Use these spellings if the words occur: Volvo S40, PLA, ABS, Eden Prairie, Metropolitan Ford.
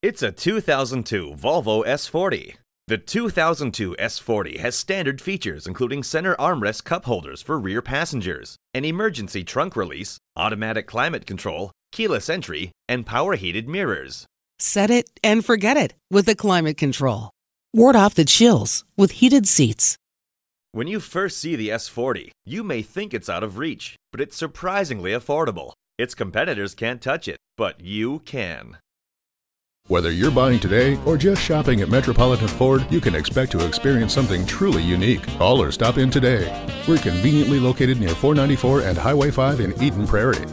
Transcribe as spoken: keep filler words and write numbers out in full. It's a two thousand two Volvo S forty. The two thousand two S forty has standard features including center armrest cup holders for rear passengers, an emergency trunk release, automatic climate control, keyless entry, and power heated mirrors. Set it and forget it with the climate control. Ward off the chills with heated seats. When you first see the S forty, you may think it's out of reach, but it's surprisingly affordable. Its competitors can't touch it, but you can. Whether you're buying today or just shopping at Metropolitan Ford, you can expect to experience something truly unique. Call or stop in today. We're conveniently located near four ninety-four and Highway five in Eden Prairie.